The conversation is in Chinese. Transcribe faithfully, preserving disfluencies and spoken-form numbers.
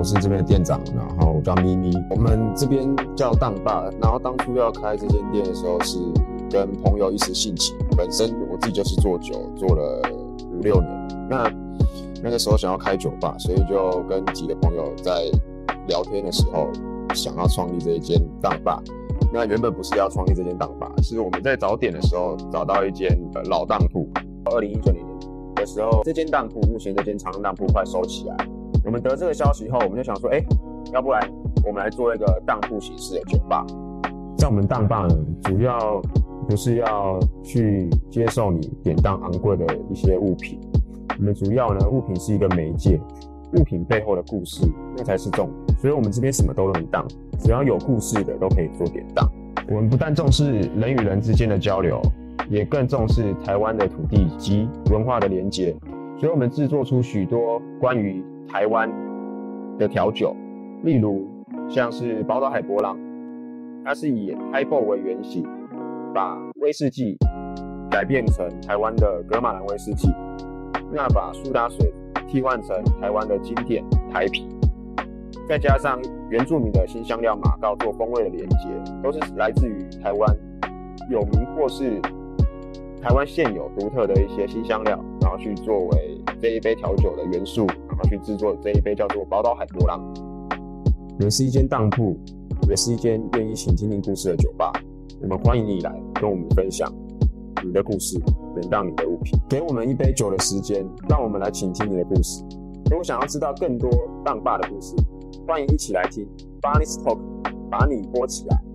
我是这边的店长，然后我叫咪咪，我们这边叫当爸。然后当初要开这间店的时候，是跟朋友一时兴起，本身我自己就是做酒，做了五六年。那那个时候想要开酒吧，所以就跟几个朋友在聊天的时候，想要创立这一间当爸。那原本不是要创立这间当爸，是我们在找点的时候找到一间老当铺。二零一九年的时候，这间当铺目前这间长隆当铺快收起来。我们得这个消息后，我们就想说，哎、欸，要不然我们来做一个当铺形式的酒吧。在我们当爸呢，主要不是要去接受你典当昂贵的一些物品，我们主要呢，物品是一个媒介，物品背后的故事那才是重点。所以我们这边什么都能当，只要有故事的都可以做典当。我们不但重视人与人之间的交流，也更重视台湾的土地及文化的连结，所以我们制作出许多关于台湾的调酒，例如像是宝岛海波浪，它是以 Highball 为原型，把威士忌改变成台湾的格马兰威士忌，那把苏打水替换成台湾的经典台啤，再加上原住民的新香料马告做风味的连结，都是来自于台湾有名或是台湾现有独特的一些新香料，然后去作为这一杯调酒的元素，然后去制作这一杯叫做宝岛海波浪。也是一间当铺，也是一间愿意倾听故事的酒吧。我们欢迎你来跟我们分享你的故事，典当你的物品。给我们一杯酒的时间，让我们来倾听你的故事。如果想要知道更多当爸的故事，欢迎一起来听 Barney's Talk， 把你播起来。